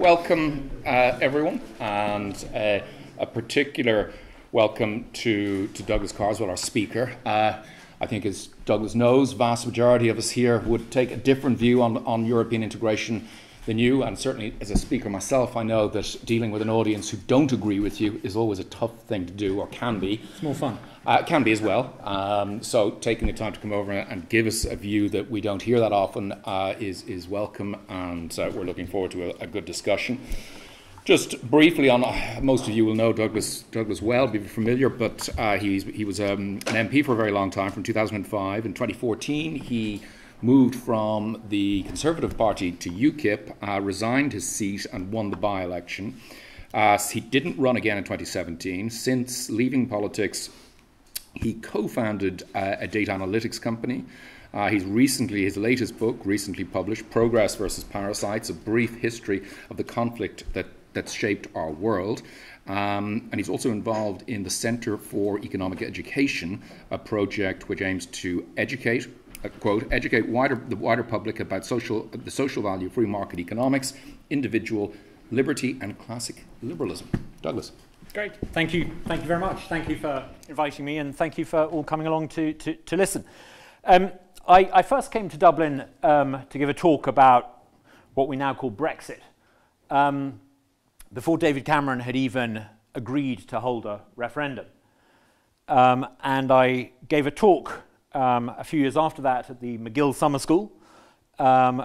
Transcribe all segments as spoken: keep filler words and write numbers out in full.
welcome uh, everyone, and uh, a particular welcome to, to Douglas Carswell, our speaker. Uh, I think, as Douglas knows, the vast majority of us here would take a different view on, on European integration than you, and certainly as a speaker myself, I know that dealing with an audience who don't agree with you is always a tough thing to do, or can be. It's more fun. Uh, it can be as well. Um, so taking the time to come over and give us a view that we don't hear that often uh, is, is welcome, and uh, we're looking forward to a, a good discussion. Just briefly on, uh, most of you will know Douglas, Douglas well, be familiar, but uh, he's, he was um, an M P for a very long time, from two thousand five. In twenty fourteen, he moved from the Conservative Party to UKIP, uh, resigned his seat and won the by-election. Uh, he didn't run again in twenty seventeen. Since leaving politics, he co-founded uh, a data analytics company. Uh, he's recently, his latest book, recently published, Progress versus Parasites, A Brief History of the Conflict that that's shaped our world. Um, and he's also involved in the Centre for Economic Education, a project which aims to educate, uh, quote, educate wider, the wider public about social, the social value of free market economics, individual liberty, and classic liberalism. Douglas. Great. Thank you. Thank you very much. Thank you for inviting me, and thank you for all coming along to, to, to listen. Um, I, I first came to Dublin um, to give a talk about what we now call Brexit. Um, before David Cameron had even agreed to hold a referendum. Um, and I gave a talk um, a few years after that at the McGill Summer School, um,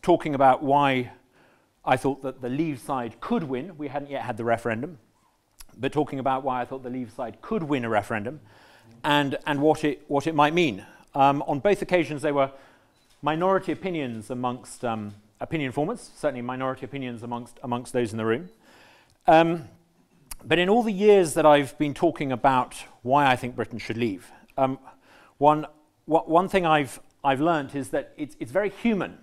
talking about why I thought that the Leave side could win. We hadn't yet had the referendum, but talking about why I thought the Leave side could win a referendum and, and what, it, what it might mean. Um, on both occasions, they were minority opinions amongst um, opinion formers, certainly minority opinions amongst, amongst those in the room. Um, but in all the years that I've been talking about why I think Britain should leave, um, one, one thing I've, I've learned is that it's, it's very human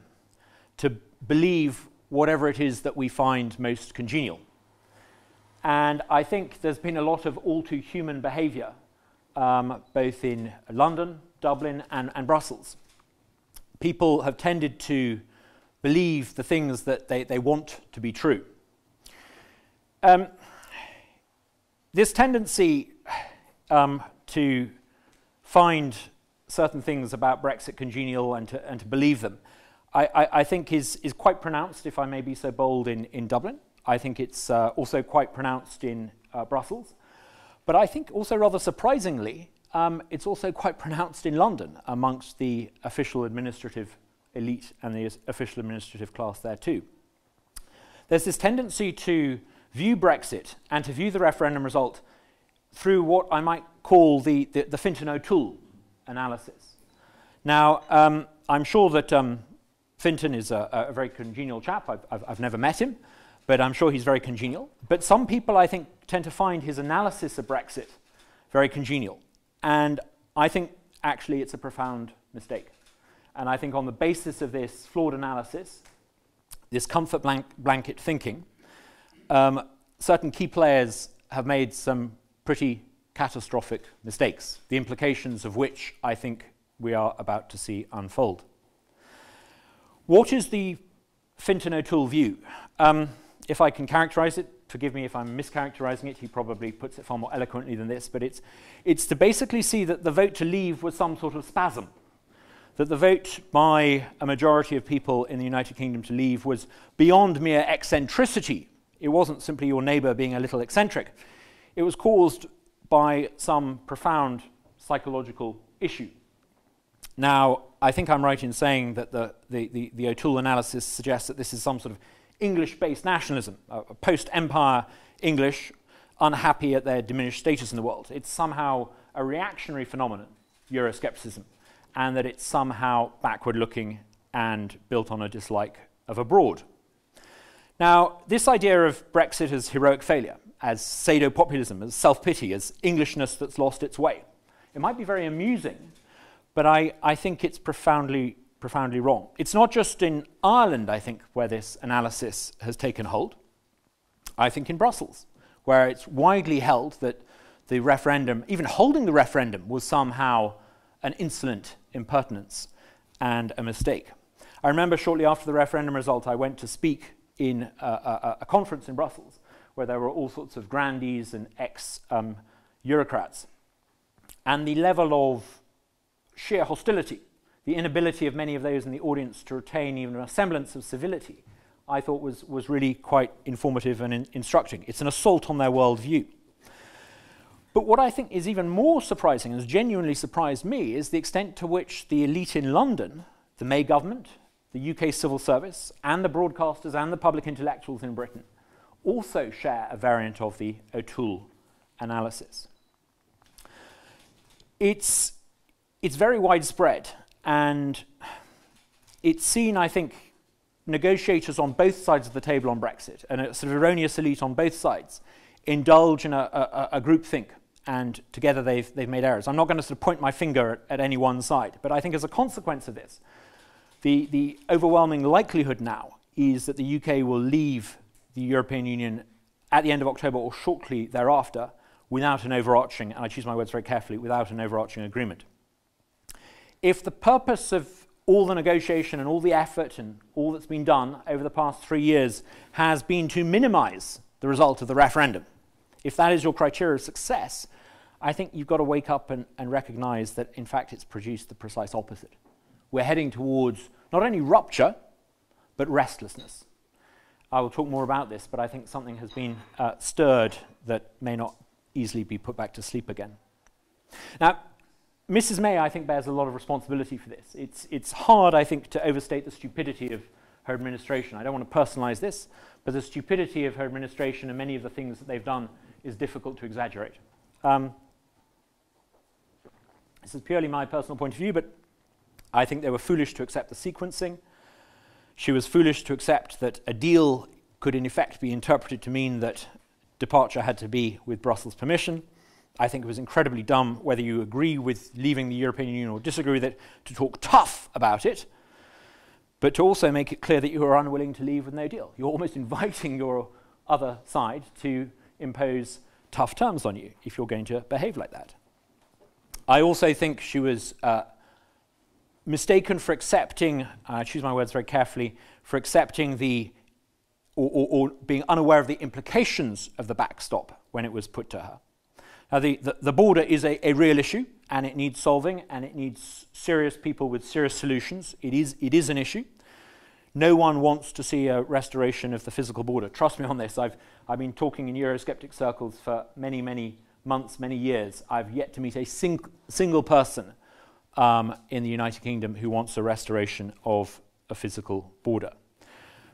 to believe whatever it is that we find most congenial. And I think there's been a lot of all too human behaviour, um, both in London, Dublin and, and Brussels. People have tended to believe the things that they, they want to be true. Um, this tendency um, to find certain things about Brexit congenial and to, and to believe them, I, I, I think is, is quite pronounced, if I may be so bold, in, in Dublin. I think it's uh, also quite pronounced in uh, Brussels. But I think also rather surprisingly, um, it's also quite pronounced in London amongst the official administrative elite and the official administrative class there too. There's this tendency to view Brexit and to view the referendum result through what I might call the, the, the Fintan O'Toole analysis. Now, um, I'm sure that um, Fintan is a, a very congenial chap. I've, I've, I've never met him, but I'm sure he's very congenial. But some people, I think, tend to find his analysis of Brexit very congenial. And I think, actually, it's a profound mistake. And I think on the basis of this flawed analysis, this comfort blank blanket thinking, um, certain key players have made some pretty catastrophic mistakes, the implications of which I think we are about to see unfold. What is the Fintan O'Toole view? Um, if I can characterize it, forgive me if I'm mischaracterizing it, he probably puts it far more eloquently than this, but it's, it's to basically see that the vote to leave was some sort of spasm, that the vote by a majority of people in the United Kingdom to leave was beyond mere eccentricity. It wasn't simply your neighbour being a little eccentric. It was caused by some profound psychological issue. Now, I think I'm right in saying that the, the, the, the O'Toole analysis suggests that this is some sort of English-based nationalism, uh, post-empire English, unhappy at their diminished status in the world. It's somehow a reactionary phenomenon, Euroscepticism, and that it's somehow backward-looking and built on a dislike of abroad. Now, this idea of Brexit as heroic failure, as pseudo-populism, as self-pity, as Englishness that's lost its way, it might be very amusing, but I, I think it's profoundly, profoundly wrong. It's not just in Ireland, I think, where this analysis has taken hold. I think in Brussels, where it's widely held that the referendum, even holding the referendum, was somehow an insolent impertinence and a mistake. I remember shortly after the referendum result, I went to speak in a, a, a conference in Brussels where there were all sorts of grandees and ex-bureaucrats. Um, and the level of sheer hostility, the inability of many of those in the audience to retain even a semblance of civility, I thought was, was really quite informative and in instructing. It's an assault on their worldview. But what I think is even more surprising, and has genuinely surprised me, is the extent to which the elite in London, the May government, the U K civil service, and the broadcasters and the public intellectuals in Britain also share a variant of the O'Toole analysis. It's, it's very widespread, and it's seen, I think, negotiators on both sides of the table on Brexit, and a sort of erroneous elite on both sides, indulge in a, a, a groupthink, and together they've, they've made errors. I'm not going to sort of point my finger at, at any one side, but I think as a consequence of this, the, the overwhelming likelihood now is that the U K will leave the European Union at the end of October or shortly thereafter without an overarching, and I choose my words very carefully, without an overarching agreement. If the purpose of all the negotiation and all the effort and all that's been done over the past three years has been to minimise the result of the referendum, if that is your criteria of success, I think you've got to wake up and, and recognise that, in fact, it's produced the precise opposite. We're heading towards not only rupture, but restlessness. I will talk more about this, but I think something has been uh, stirred that may not easily be put back to sleep again. Now, Missus May, I think, bears a lot of responsibility for this. It's, it's hard, I think, to overstate the stupidity of her administration. I don't want to personalise this, but the stupidity of her administration and many of the things that they've done is difficult to exaggerate. Um, this is purely my personal point of view, but I think they were foolish to accept the sequencing. She was foolish to accept that a deal could in effect be interpreted to mean that departure had to be with Brussels' permission. I think it was incredibly dumb, whether you agree with leaving the European Union or disagree with it, to talk tough about it, but to also make it clear that you are unwilling to leave with no deal. You're almost inviting your other side to impose tough terms on you if you're going to behave like that. I also think she was uh, mistaken for accepting, I uh, choose my words very carefully, for accepting the, or, or, or being unaware of the implications of the backstop when it was put to her. Now, the, the, the border is a, a real issue, and it needs solving, and it needs serious people with serious solutions. It is, it is an issue. No one wants to see a restoration of the physical border. Trust me on this. I've, I've been talking in Eurosceptic circles for many, many months, many years. I've yet to meet a sing single person um, in the United Kingdom who wants a restoration of a physical border.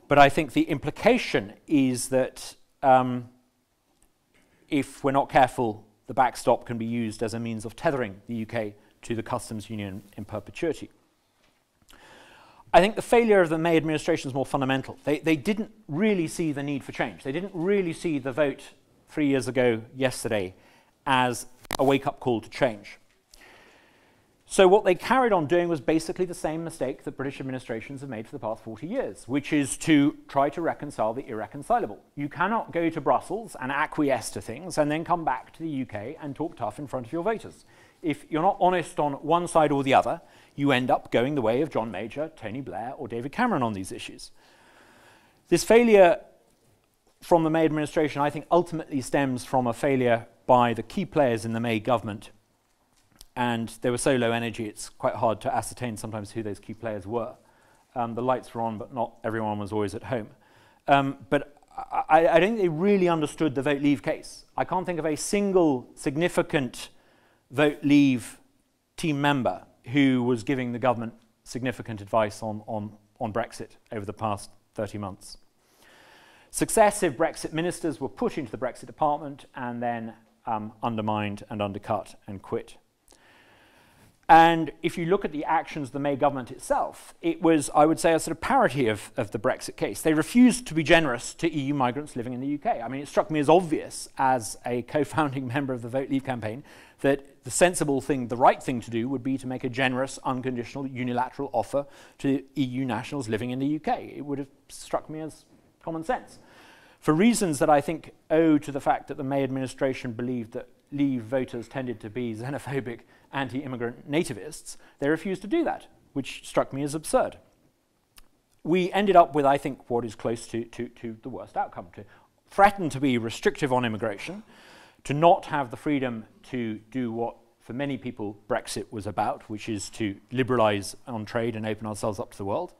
But I think the implication is that um, if we're not careful, the backstop can be used as a means of tethering the U K to the customs union in perpetuity. I think the failure of the May administration is more fundamental. They, they didn't really see the need for change. They didn't really see the vote three years ago yesterday as a wake-up call to change. So what they carried on doing was basically the same mistake that British administrations have made for the past forty years, which is to try to reconcile the irreconcilable. You cannot go to Brussels and acquiesce to things and then come back to the U K and talk tough in front of your voters. If you're not honest on one side or the other, you end up going the way of John Major, Tony Blair, or David Cameron on these issues. This failure from the May administration, I think, ultimately stems from a failure by the key players in the May government. And they were so low energy, it's quite hard to ascertain sometimes who those key players were. Um, the lights were on, but not everyone was always at home. Um, but I, I don't think they really understood the Vote Leave case. I can't think of a single significant Vote Leave team member who was giving the government significant advice on, on, on Brexit over the past thirty months. Successive Brexit ministers were put into the Brexit department and then um, undermined and undercut and quit. And if you look at the actions of the May government itself, it was, I would say, a sort of parody of, of the Brexit case. They refused to be generous to E U migrants living in the U K. I mean, it struck me as obvious as a co-founding member of the Vote Leave campaign that the sensible thing, the right thing to do would be to make a generous, unconditional, unilateral offer to E U nationals living in the U K. It would have struck me as common sense. For reasons that I think owe to the fact that the May administration believed that Leave voters tended to be xenophobic, anti-immigrant nativists, they refused to do that, which struck me as absurd. we ended up with, I think, what is close to, to, to the worst outcome, to threaten to be restrictive on immigration, to not have the freedom to do what, for many people, Brexit was about, which is to liberalise on trade and open ourselves up to the world.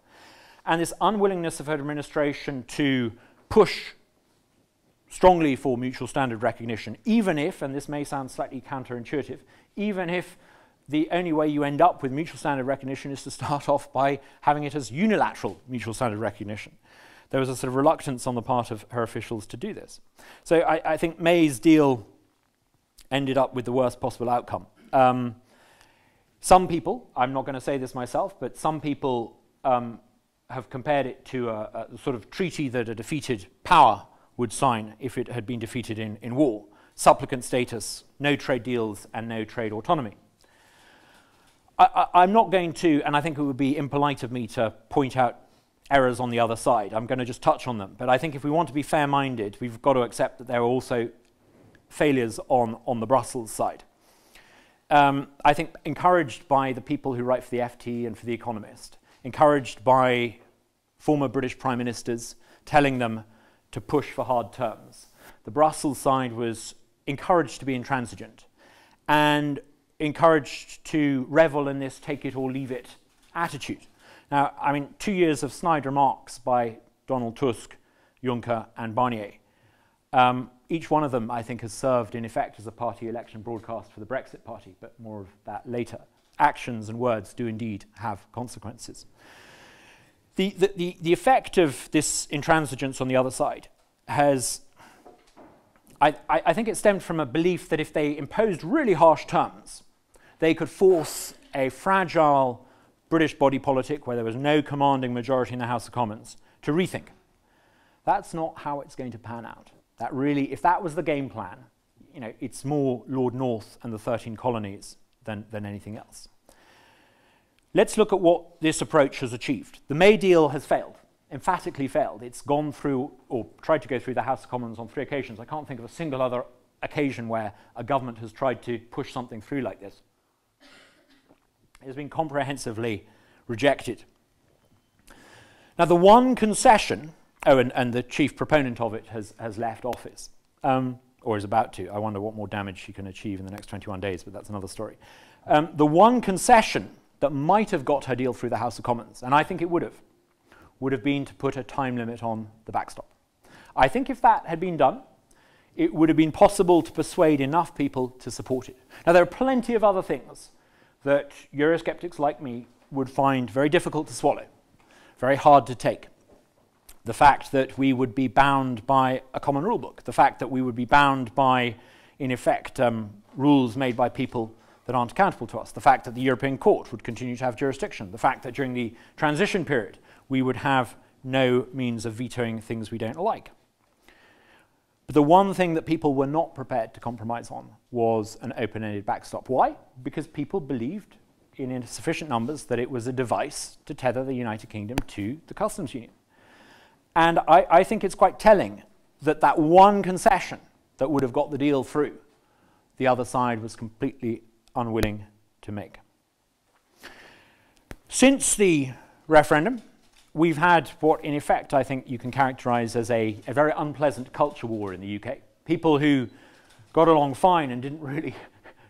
And this unwillingness of her administration to push strongly for mutual standard recognition, even if, and this may sound slightly counterintuitive, even if the only way you end up with mutual standard recognition is to start off by having it as unilateral mutual standard recognition. There was a sort of reluctance on the part of her officials to do this. So I, I think May's deal ended up with the worst possible outcome. Um, some people, I'm not going to say this myself, but some people um, have compared it to a, a sort of treaty that a defeated power would sign if it had been defeated in, in war. Supplicant status, no trade deals, and no trade autonomy. I, I, I'm not going to, and I think it would be impolite of me to point out errors on the other side. I'm going to just touch on them. But I think if we want to be fair-minded, we've got to accept that there are also failures on, on the Brussels side. Um, I think encouraged by the people who write for the F T and for The Economist, encouraged by former British prime ministers telling them to push for hard terms. The Brussels side was encouraged to be intransigent and encouraged to revel in this take-it-or-leave-it attitude. Now, I mean, two years of snide remarks by Donald Tusk, Juncker and Barnier. Um, each one of them, I think, has served, in effect, as a party election broadcast for the Brexit Party, but more of that later. Actions and words do indeed have consequences. The, the, the, the effect of this intransigence on the other side has, I, I, I think it stemmed from a belief that if they imposed really harsh terms, they could force a fragile British body politic, where there was no commanding majority in the House of Commons, to rethink. That's not how it's going to pan out. That really, if that was the game plan, you know, it's more Lord North and the thirteen colonies than, than anything else. Let's look at what this approach has achieved. The May deal has failed, emphatically failed. It's gone through, or tried to go through the House of Commons on three occasions. I can't think of a single other occasion where a government has tried to push something through like this. It has been comprehensively rejected. Now, the one concession, oh, and, and the chief proponent of it has, has left office, um, or is about to. I wonder what more damage she can achieve in the next twenty-one days, but that's another story. Um, the one concession that might have got her deal through the House of Commons, and I think it would have, would have been to put a time limit on the backstop. I think if that had been done, it would have been possible to persuade enough people to support it. Now, there are plenty of other things that Eurosceptics like me would find very difficult to swallow, very hard to take. The fact that we would be bound by a common rule book, the fact that we would be bound by, in effect, um, rules made by people that aren't accountable to us, the fact that the European Court would continue to have jurisdiction, the fact that during the transition period we would have no means of vetoing things we don't like. But the one thing that people were not prepared to compromise on was an open-ended backstop. Why? Because people believed in insufficient numbers that it was a device to tether the United Kingdom to the customs union. And I, I think it's quite telling that that one concession that would have got the deal through, the other side was completely unwilling to make. Since the referendum, we've had what, in effect, I think you can characterize as a, a very unpleasant culture war in the U K. People who got along fine and didn't really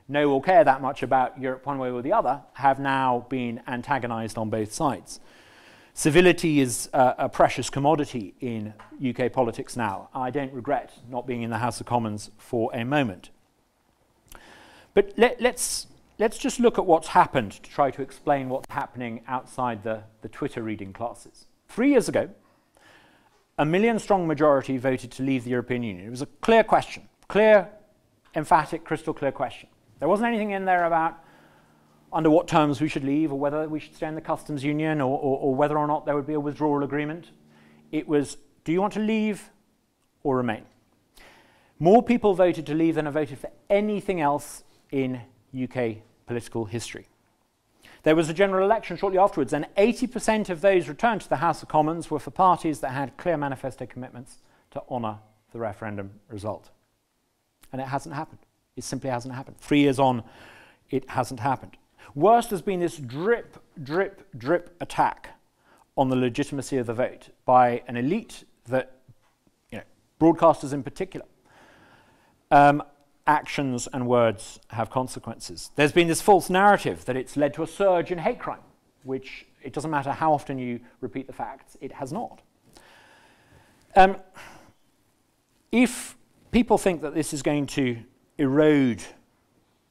know or care that much about Europe one way or the other have now been antagonized on both sides. Civility is uh, a precious commodity in U K politics now. I don't regret not being in the House of Commons for a moment. But let, let's, let's just look at what's happened to try to explain what's happening outside the, the Twitter reading classes. Three years ago, a million-strong majority voted to leave the European Union. It was a clear question, clear, emphatic, crystal-clear question. There wasn't anything in there about under what terms we should leave or whether we should stay in the customs union or, or, or whether or not there would be a withdrawal agreement. It was, do you want to leave or remain? More people voted to leave than have voted for anything else in U K political history. There was a general election shortly afterwards, and eighty percent of those returned to the House of Commons were for parties that had clear manifesto commitments to honour the referendum result. And it hasn't happened. It simply hasn't happened. Three years on, it hasn't happened. Worst has been this drip, drip, drip attack on the legitimacy of the vote by an elite that, you know, broadcasters in particular. Um, actions and words have consequences. There's been this false narrative that it's led to a surge in hate crime, which it doesn't matter how often you repeat the facts, it has not. Um, if people think that this is going to erode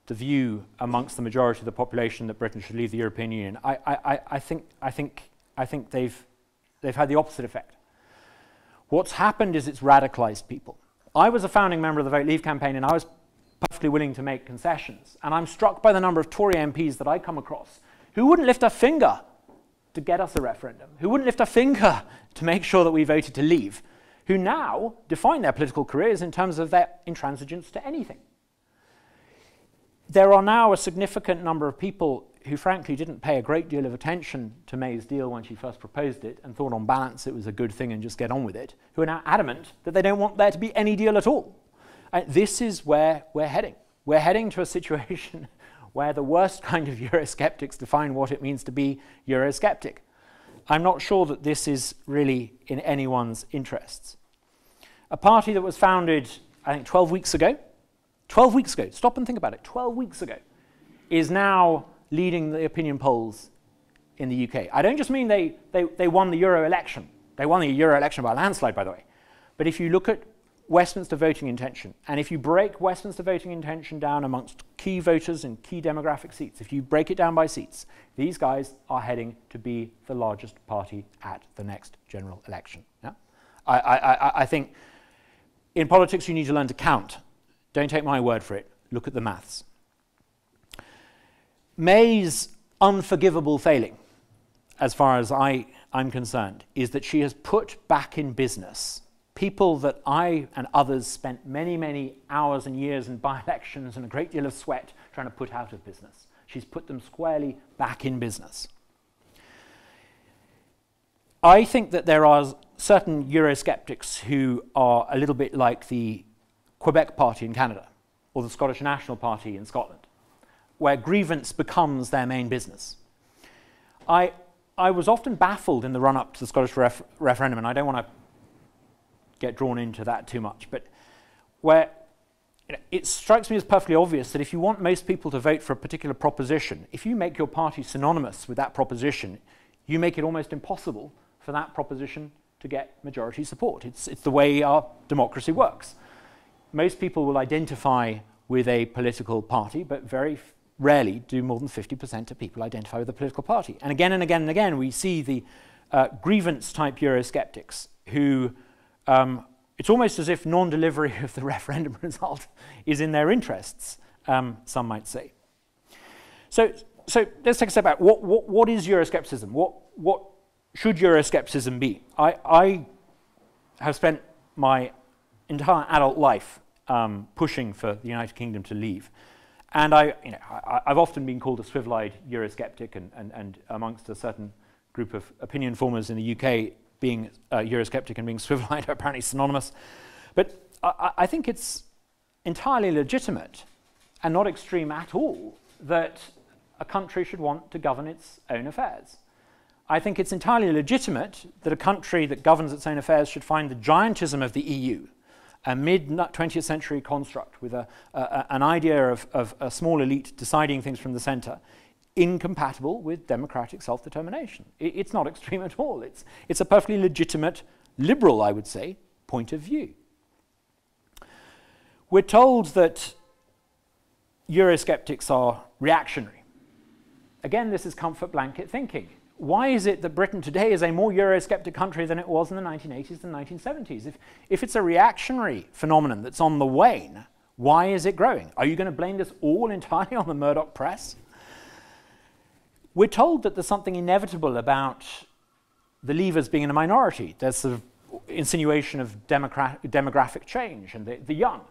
the view amongst the majority of the population that Britain should leave the European Union, I, I, I think, I think, I think they've, they've had the opposite effect. What's happened is it's radicalised people. I was a founding member of the Vote Leave campaign and I was perfectly willing to make concessions. And I'm struck by the number of Tory M Ps that I come across who wouldn't lift a finger to get us a referendum, who wouldn't lift a finger to make sure that we voted to leave, who now define their political careers in terms of their intransigence to anything. There are now a significant number of people who frankly didn't pay a great deal of attention to May's deal when she first proposed it and thought on balance it was a good thing and just get on with it, who are now adamant that they don't want there to be any deal at all. Uh, this is where we're heading. We're heading to a situation where the worst kind of Eurosceptics define what it means to be Eurosceptic. I'm not sure that this is really in anyone's interests. A party that was founded, I think, twelve weeks ago, twelve weeks ago, stop and think about it, twelve weeks ago, is now leading the opinion polls in the U K. I don't just mean they, they, they won the Euro election. They won the Euro election by a landslide, by the way. But if you look at Westminster voting intention, and if you break Westminster voting intention down amongst key voters and key demographic seats, if you break it down by seats, these guys are heading to be the largest party at the next general election. Yeah? I, I, I, I think in politics you need to learn to count. Don't take my word for it. Look at the maths. May's unforgivable failing, as far as I, I'm concerned, is that she has put back in business people that I and others spent many, many hours and years in by-elections and a great deal of sweat trying to put out of business. She's put them squarely back in business. I think that there are certain Eurosceptics who are a little bit like the Quebec Party in Canada or the Scottish National Party in Scotland, where grievance becomes their main business. I, I was often baffled in the run-up to the Scottish ref referendum, and I don't want to get drawn into that too much, but where you know, it strikes me as perfectly obvious that if you want most people to vote for a particular proposition, if you make your party synonymous with that proposition, you make it almost impossible for that proposition to get majority support. It's, it's the way our democracy works. Most people will identify with a political party, but very rarely do more than fifty percent of people identify with a political party. And again and again and again, we see the uh, grievance-type Eurosceptics who, um, it's almost as if non-delivery of the referendum result is in their interests, um, some might say. So, so let's take a step back. What, what, what is Euroscepticism? What, what should Euroscepticism be? I, I have spent my entire adult life um, pushing for the United Kingdom to leave. And I, you know, I, I've often been called a swivel-eyed Eurosceptic, and, and, and amongst a certain group of opinion formers in the U K, being uh, Eurosceptic and being swivel-eyed are apparently synonymous. But I, I think it's entirely legitimate and not extreme at all that a country should want to govern its own affairs. I think it's entirely legitimate that a country that governs its own affairs should find the giantism of the E U, a mid twentieth century construct with a, a, an idea of, of a small elite deciding things from the centre, incompatible with democratic self-determination. It, it's not extreme at all. It's, it's a perfectly legitimate, liberal, I would say, point of view. We're told that Eurosceptics are reactionary. Again, this is comfort blanket thinking. Why is it that Britain today is a more Eurosceptic country than it was in the nineteen eighties and nineteen seventies? If, if it's a reactionary phenomenon that's on the wane, why is it growing? Are you going to blame this all entirely on the Murdoch press? We're told that there's something inevitable about the Leavers being in a minority. There's sort of insinuation of demographic change and the, the young.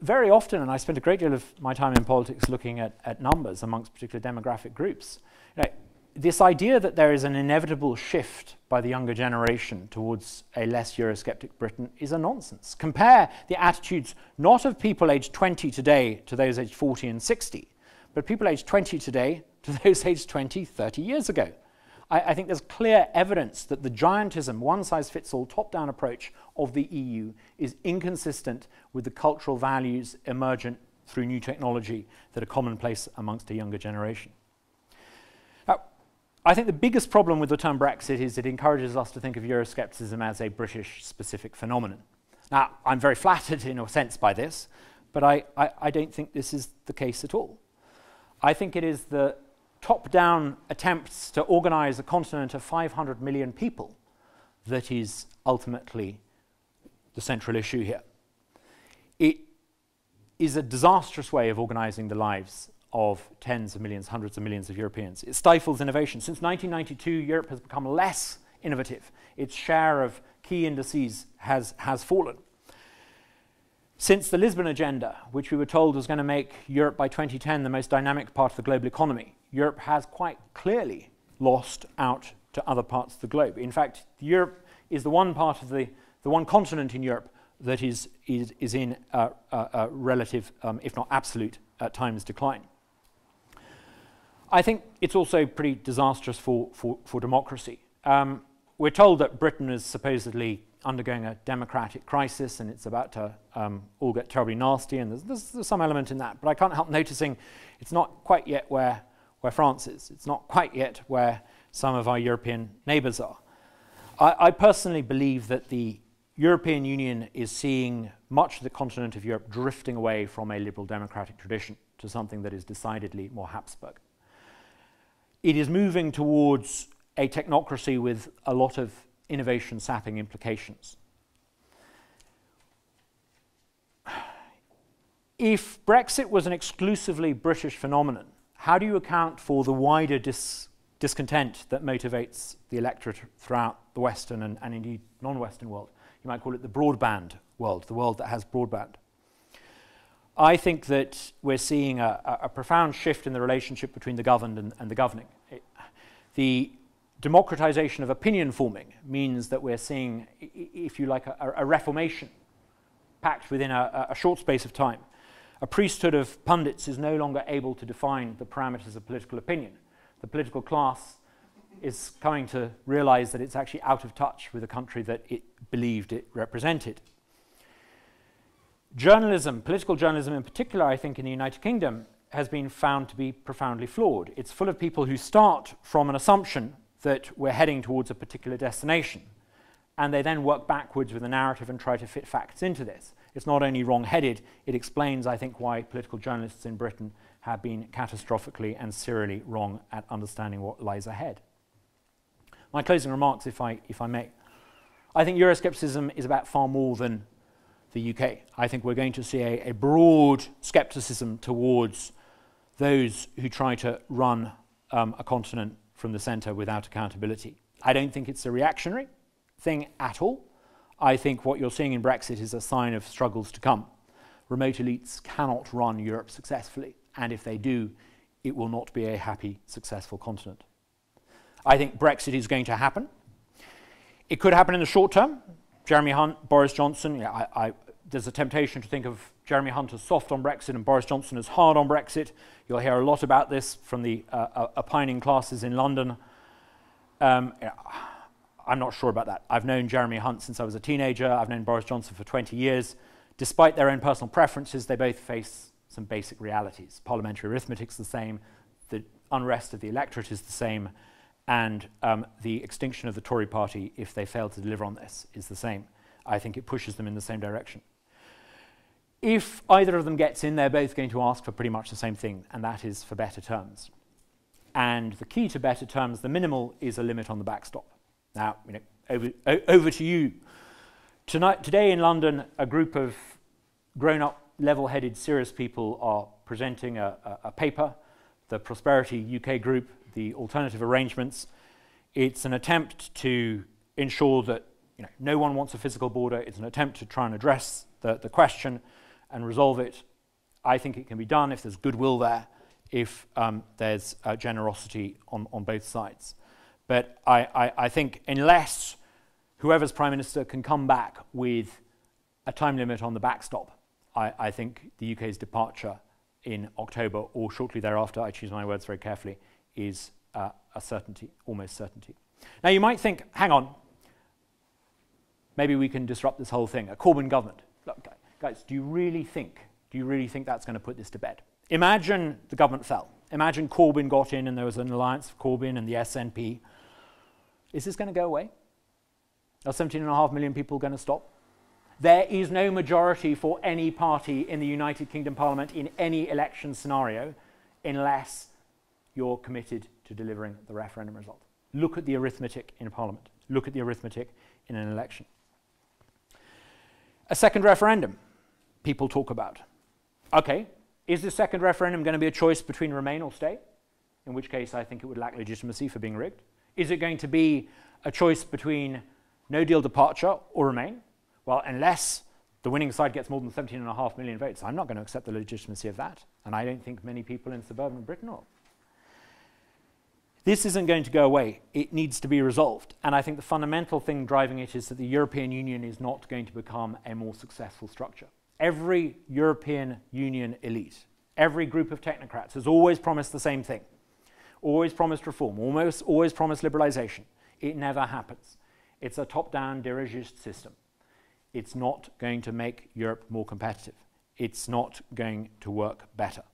Very often, and I spent a great deal of my time in politics looking at, at numbers amongst particular demographic groups, you know, this idea that there is an inevitable shift by the younger generation towards a less Eurosceptic Britain is a nonsense. Compare the attitudes not of people aged twenty today to those aged forty and sixty, but people aged twenty today to those aged twenty, thirty years ago. I, I think there's clear evidence that the giantism, one-size-fits-all, top-down approach of the E U is inconsistent with the cultural values emergent through new technology that are commonplace amongst a younger generation. Now, I think the biggest problem with the term Brexit is it encourages us to think of Euroscepticism as a British-specific phenomenon. Now, I'm very flattered in a sense by this, but I, I, I don't think this is the case at all. I think it is the top-down attempts to organise a continent of five hundred million people that is ultimately the central issue here. It is a disastrous way of organising the lives of tens of millions, hundreds of millions of Europeans. It stifles innovation. Since nineteen ninety-two, Europe has become less innovative. Its share of key indices has, has fallen. Since the Lisbon Agenda, which we were told was going to make Europe by twenty ten the most dynamic part of the global economy, Europe has quite clearly lost out to other parts of the globe. In fact, Europe is the one part of the, the one continent in Europe that is, is, is in uh, uh, uh, relative, um, if not absolute, at times decline. I think it's also pretty disastrous for, for, for democracy. Um, we're told that Britain is supposedly undergoing a democratic crisis and it's about to um, all get terribly nasty, and there's, there's, there's some element in that, but I can't help noticing it's not quite yet where, where France is. It's not quite yet where some of our European neighbours are. I, I personally believe that the European Union is seeing much of the continent of Europe drifting away from a liberal democratic tradition to something that is decidedly more Habsburg. It is moving towards a technocracy with a lot of innovation-sapping implications. If Brexit was an exclusively British phenomenon, how do you account for the wider dis discontent that motivates the electorate throughout the Western and, and indeed non-Western world? You might call it the broadband world, the world that has broadband. I think that we're seeing a, a profound shift in the relationship between the governed and, and the governing. It, the democratization of opinion forming means that we're seeing, if you like, a, a reformation packed within a, a short space of time. A priesthood of pundits is no longer able to define the parameters of political opinion. The political class is coming to realize that it's actually out of touch with the country that it believed it represented. Journalism, political journalism in particular, I think in the United Kingdom, has been found to be profoundly flawed. It's full of people who start from an assumption that we're heading towards a particular destination, and they then work backwards with a narrative and try to fit facts into this. It's not only wrong-headed, it explains, I think, why political journalists in Britain have been catastrophically and serially wrong at understanding what lies ahead. My closing remarks, if I, if I may. I think Euroscepticism is about far more than the U K. I think we're going to see a, a broad scepticism towards those who try to run um, a continent from the centre without accountability. I don't think it's a reactionary thing at all. I think what you're seeing in Brexit is a sign of struggles to come. Remote elites cannot run Europe successfully, and if they do, it will not be a happy, successful continent. I think Brexit is going to happen. It could happen in the short term. Jeremy Hunt, Boris Johnson, yeah, I, I, there's a temptation to think of Jeremy Hunt as soft on Brexit and Boris Johnson as hard on Brexit. You'll hear a lot about this from the uh, uh, opining classes in London. Um, yeah, I'm not sure about that. I've known Jeremy Hunt since I was a teenager. I've known Boris Johnson for twenty years. Despite their own personal preferences, they both face some basic realities. Parliamentary arithmetic's the same. The unrest of the electorate is the same. And um, the extinction of the Tory party, if they fail to deliver on this, is the same. I think it pushes them in the same direction. If either of them gets in, they're both going to ask for pretty much the same thing, and that is for better terms. And the key to better terms, the minimal, is a limit on the backstop. Now, you know, over, over to you. Tonight, today in London, a group of grown-up, level-headed, serious people are presenting a, a, a paper, the Prosperity U K Group, the Alternative Arrangements. It's an attempt to ensure that, you know, no one wants a physical border. It's an attempt to try and address the, the question and resolve it. I think it can be done if there's goodwill there, if um, there's uh, generosity on, on both sides. But I, I, I think unless whoever's Prime Minister can come back with a time limit on the backstop, I, I think the U K's departure in October or shortly thereafter, I choose my words very carefully, is uh, a certainty, almost certainty. Now you might think, hang on, maybe we can disrupt this whole thing, a Corbyn government. Look, guys, do you really think, do you really think that's going to put this to bed? Imagine the government fell. Imagine Corbyn got in and there was an alliance of Corbyn and the S N P. Is this going to go away? Are seventeen and a half million people going to stop? There is no majority for any party in the United Kingdom Parliament in any election scenario unless you're committed to delivering the referendum result. Look at the arithmetic in Parliament. Look at the arithmetic in an election. A second referendum, people talk about. Okay, is the second referendum going to be a choice between Remain or Stay? In which case I think it would lack legitimacy for being rigged. Is it going to be a choice between no deal departure or Remain? Well, unless the winning side gets more than seventeen and a half million votes, I'm not going to accept the legitimacy of that. And I don't think many people in suburban Britain will. This isn't going to go away. It needs to be resolved. And I think the fundamental thing driving it is that the European Union is not going to become a more successful structure. Every European Union elite, every group of technocrats has always promised the same thing. Always promised reform, almost always promised liberalisation. It never happens. It's a top-down dirigist system. It's not going to make Europe more competitive. It's not going to work better.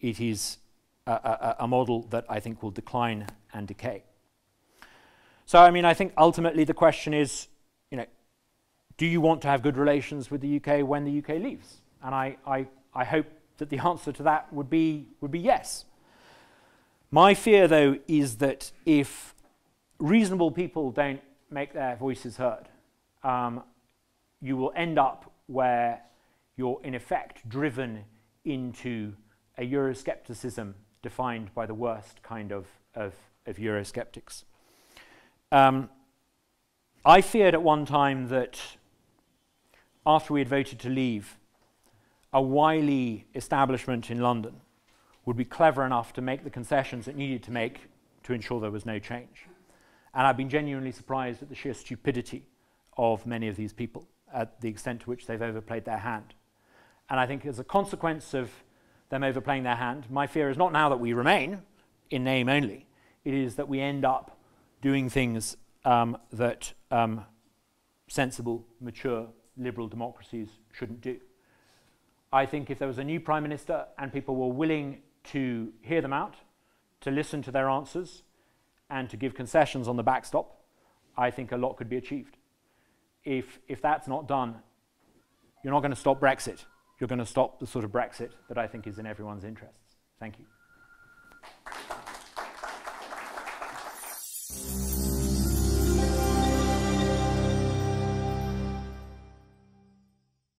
It is a, a, a model that I think will decline and decay. So, I mean, I think ultimately the question is, you know, do you want to have good relations with the U K when the U K leaves? And I, I, I hope that the answer to that would be, would be yes. My fear, though, is that if reasonable people don't make their voices heard, um, you will end up where you're in effect driven into a Euroscepticism defined by the worst kind of, of, of Eurosceptics. Um, I feared at one time that after we had voted to leave, a wily establishment in London would be clever enough to make the concessions it needed to make to ensure there was no change. And I've been genuinely surprised at the sheer stupidity of many of these people, at the extent to which they've overplayed their hand. And I think as a consequence of them overplaying their hand, my fear is not now that we remain, in name only, it is that we end up doing things um, that um, sensible, mature, liberal democracies shouldn't do. I think if there was a new Prime Minister and people were willing to hear them out, to listen to their answers, and to give concessions on the backstop, I think a lot could be achieved. If, if that's not done, you're not going to stop Brexit. You're going to stop the sort of Brexit that I think is in everyone's interests. Thank you.